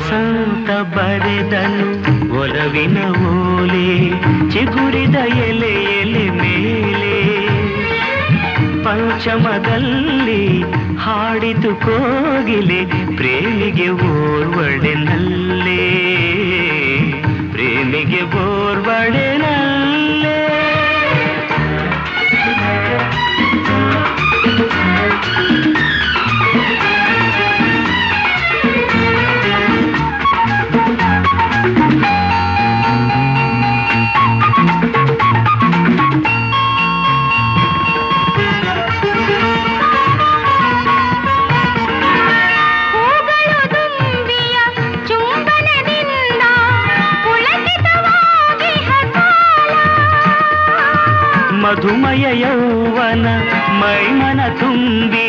ವಸಂತ ಬರೆದನು ಒಲವಿನ ಓಲೆ ಚಿಗುರಿದ ಎಲೆ ಎಲೆ ಮೇಲೆ ಪಂಚಮದಲ್ಲಿ ಹಾಡಿತು ಕೋಗಿಲೆ ಪ್ರೇಮಿಗೆ ಓರ್ವಡೆನಲ್ಲೇ ಪ್ರೇಮಿಗೆ ಓರ್ವಡೆನಲ್ಲೇ ಮಧುಮಯ ಯೌವನ ಮೈಮನ ತುಂಬಿ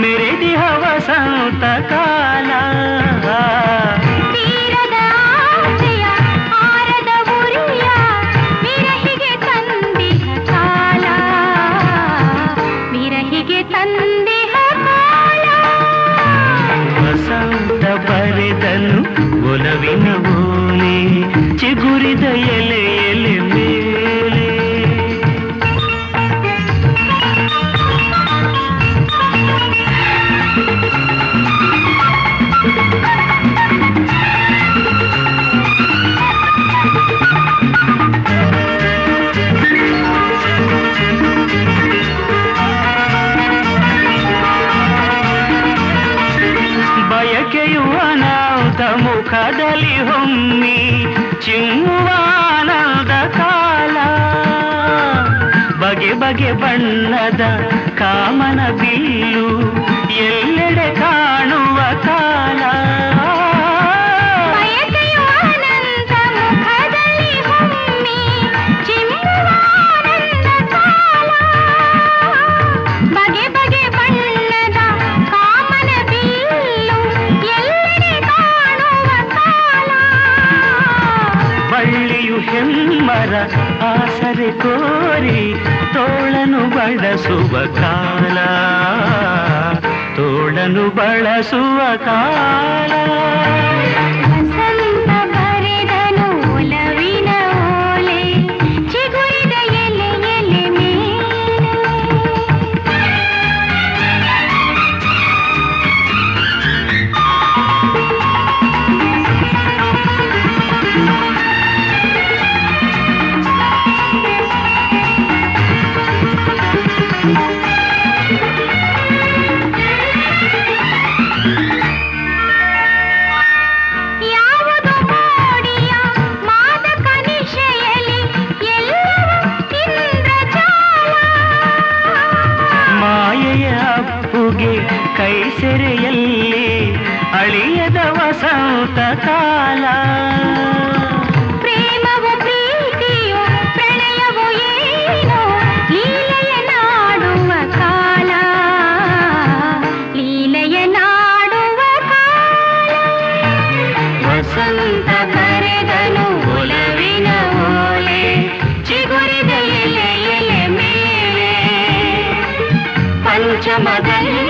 ಮೆರೆದಿ ವಸಂತ ಕಾಲ ತೀರದ ಆಚೆಯ ಆರದ ಉರಿಯ ವಿರಹಿಗೆ ತಂದಿಹ ಕಾಲ ವಿರಹಿಗೆ ತಂದಿಹ ಕಾಲ ವಸಂತ ಬರೆದನು ಒಲವಿನ ಓಲೆ ಚಿಗುರಿದ ಎಲೆ ಎಲೆ ಮುಖದಲ್ಲಿ ಹೊಮ್ಮಿ ಚಿಮ್ಮುವಾನದ ಕಾಲ ಬಗೆ ಬಗೆ ಬಣ್ಣದ ಕಾಮನ ಬಿಲ್ಲು ಎಲ್ಲೆಡೆ ಕಾಣುವ ಕಾಲ ಆಸರೆ ಕೋರಿ ತೋಳನು ಬಳಸುವ ಕಾಲ ತೋಳನು ಬಳಸುವ ಕಾಲ ವಸಂತ ಬರೆದನು ಒಲವಿನ ಓಲೆ ಚಿಗುರಿದ ಎಲೆ ಎಲೆ ಸೆರೆಯಲ್ಲಿ ಅಳಿಯದ ವಸಂತ ಕಾಲ ಪ್ರೇಮವು ಪ್ರೀತಿಯೋ ಪ್ರಣಯವೋ ಏನೋ ಲೀಲೆಯ ನಾಡುವ ಕಾಲ ಲೀಲೆಯ ನಾಡುವ ಕಾಲ ವಸಂತ ಬರೆದನು ಒಲವಿನ ಓಲೆ ಚಿಗುರಿದ ಎಲೆ ಎಲೆ ಮೇಲೆ ಪಂಚಮದಲ್ಲಿ